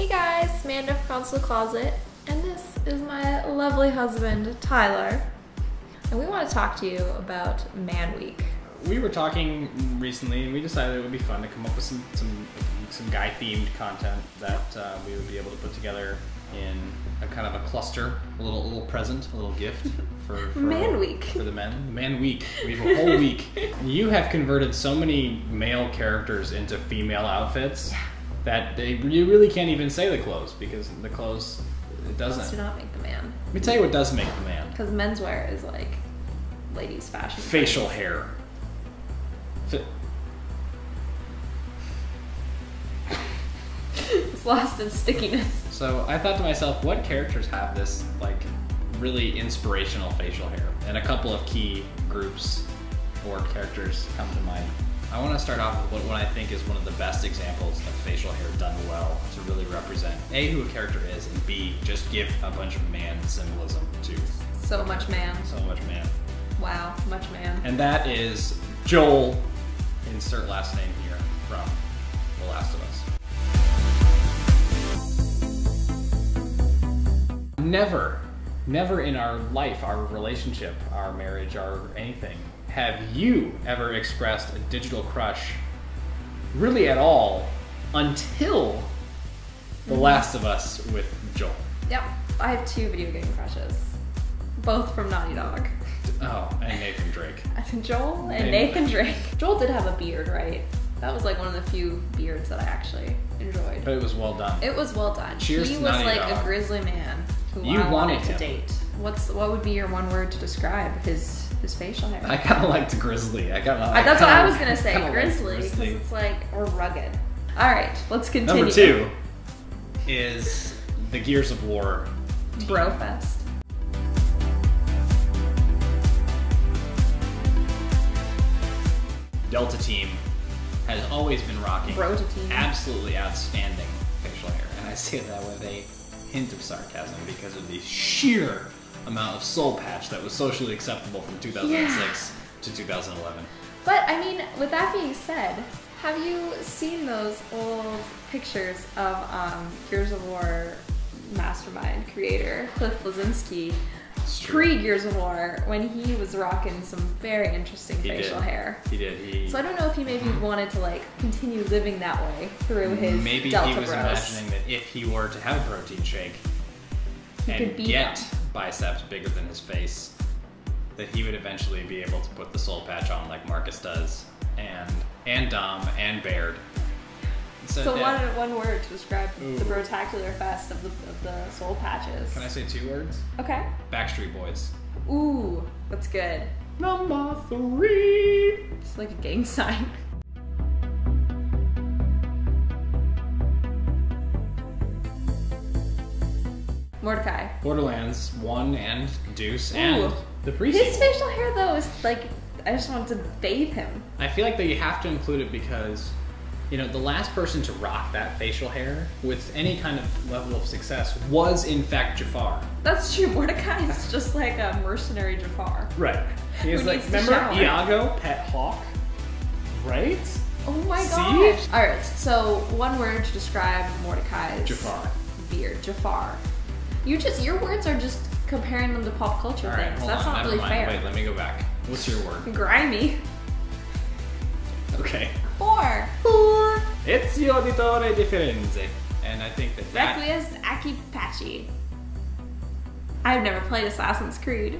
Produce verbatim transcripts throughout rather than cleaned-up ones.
Hey guys, Amanda from Console Closet, and this is my lovely husband, Tyler. And we want to talk to you about Man Week. We were talking recently and we decided it would be fun to come up with some some, some guy-themed content that uh, we would be able to put together in a kind of a cluster, a little, a little present, a little gift for, for Man Week. For the men. Man Week. We have a whole week. You have converted so many male characters into female outfits yeah. that they you really can't even say the clothes, because the clothes, it doesn't. Clothes do not make the man. Let me tell you what does make the man. Because menswear is like ladies' fashion. Facial trends. Hair. F It's lost in stickiness. So I thought to myself, what characters have this like really inspirational facial hair? And a couple of key groups or characters come to mind. I want to start off with what, what I think is one of the best examples of facial hair done well to really represent A, who a character is, and B, just give a bunch of man symbolism to. So much man. So much man. Wow, much man. And that is Joel, insert last name here, from The Last of Us. Never, never in our life, our relationship, our marriage, our anything, have you ever expressed a digital crush really at all until The Last of Us with Joel. Yep, I have two video game crushes, both from Naughty Dog. Oh, and Nathan Drake. Joel and Nathan Drake. Joel did have a beard, right? That was like one of the few beards that I actually enjoyed. But it was well done. It was well done. Cheers to Naughty Dog. He was like a grizzly man. Who you I wanted to him. date. What's what would be your one word to describe his his facial hair? I kind of liked grizzly. I kind of. Like, that's what I was gonna say, grizzly, because it's like or rugged. All right, let's continue. Number two is the Gears of War team. Brofest. Delta Team has always been rocking. Brota Team. Absolutely outstanding facial hair, and I say that with a hint of sarcasm because of the sheer amount of soul patch that was socially acceptable from two thousand six yeah. to two thousand eleven. But I mean, with that being said, have you seen those old pictures of um, Gears of War mastermind creator Cliff Lozinski pre-Gears of War when he was rocking some very interesting he facial did. hair? He did. He... So I don't know if he maybe wanted to like continue living that way through his maybe Delta he was bros. imagining that if he were to have a protein shake he and could be get them. biceps bigger than his face, that he would eventually be able to put the soul patch on like Marcus does, and and Dom and Baird. So, so one, one word to describe Ooh. the brotacular fest of the, of the soul patches. Can I say two words? Okay. Backstreet Boys. Ooh, that's good. Number three. It's like a gang sign. Mordecai. Borderlands one and Deuce Ooh. and the presequel. His facial hair though is like, I just wanted to bathe him. I feel like that you have to include it because, you know, the last person to rock that facial hair with any kind of level of success was, in fact, Jafar. That's true. Mordecai is just like a mercenary Jafar. Right. He was like, remember Iago, pet hawk? Right? Oh my gosh. All right, so one word to describe Mordecai's Jafar. beard. Jafar. You just, your words are just comparing them to pop culture All right, things. Hold That's on, not really mind. fair. Wait, let me go back. What's your word? Grimy. Okay. Four. Four. It's the Auditore di Firenze. And I think that that... Requiescat Aki Pachi. I've never played Assassin's Creed.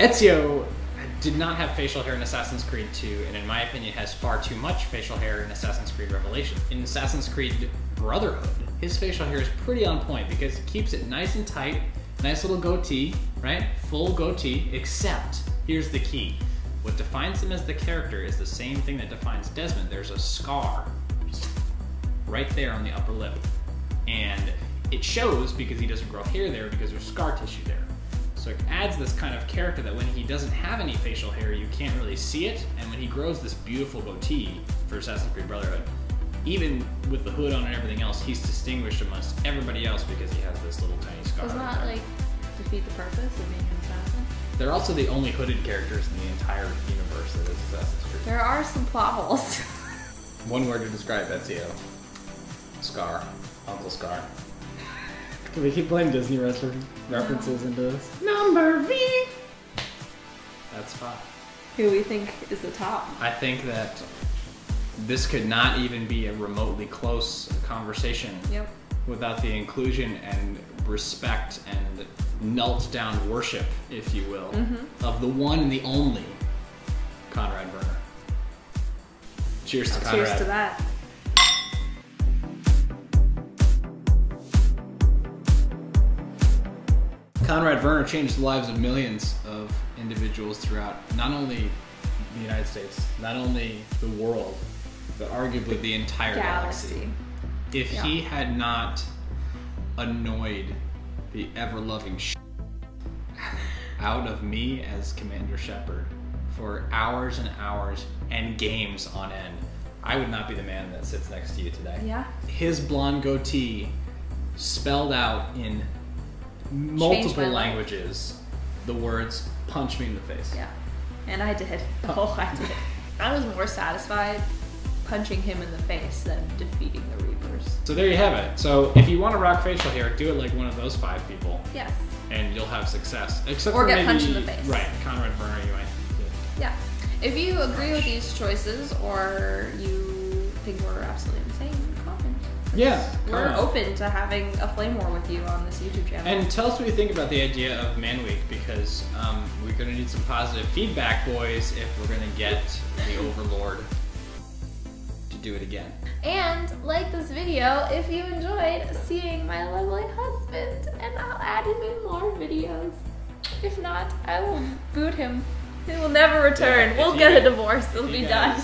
Ezio did not have facial hair in Assassin's Creed two, and in my opinion has far too much facial hair in Assassin's Creed Revelation. In Assassin's Creed Brotherhood, his facial hair is pretty on point because he keeps it nice and tight, nice little goatee, right? Full goatee, except here's the key. What defines him as the character is the same thing that defines Desmond. There's a scar right there on the upper lip. And it shows because he doesn't grow hair there because there's scar tissue there. So it adds this kind of character that when he doesn't have any facial hair, you can't really see it. And when he grows this beautiful goatee for Assassin's Creed Brotherhood, even with the hood on and everything else, he's distinguished amongst everybody else because he has this little tiny scar. Doesn't that like defeat the purpose of being an assassin? They're also the only hooded characters in the entire universe. universe that is Assassin's Creed. There are some plot holes. One word to describe Ezio. Scar. Uncle Scar. Can we keep playing Disney references into this? Number V! That's five. Who do we think is the top? I think that this could not even be a remotely close conversation yep. without the inclusion and respect and knelt down worship, if you will, mm-hmm. of the one and the only Conrad Verner. Cheers to Conrad. Cheers to that. Conrad Verner changed the lives of millions of individuals throughout not only the United States, not only the world, but arguably the entire galaxy. galaxy. If yeah. he had not annoyed the ever-loving sh** out of me as Commander Shepard for hours and hours and games on end, I would not be the man that sits next to you today. Yeah. His blonde goatee spelled out in multiple languages the words punch me in the face. Yeah. And I did. Oh, I did. I was more satisfied punching him in the face than defeating the Reapers. So there you have it. So if you want to rock facial hair, do it like one of those five people. Yes. And you'll have success. Except or for get maybe, punched in the face. Right. Conrad Verner, you might. Yeah. If you agree with these choices or you think we're absolutely insane, comment. Yeah, we're open to having a flame war with you on this YouTube channel. And tell us what you think about the idea of Man Week, because um, we're going to need some positive feedback, boys, if we're going to get the Overlord to do it again. And like this video if you enjoyed seeing my lovely husband, and I'll add him in more videos. If not, I will boot him. He will never return. Yeah, we'll get a divorce. It'll be done.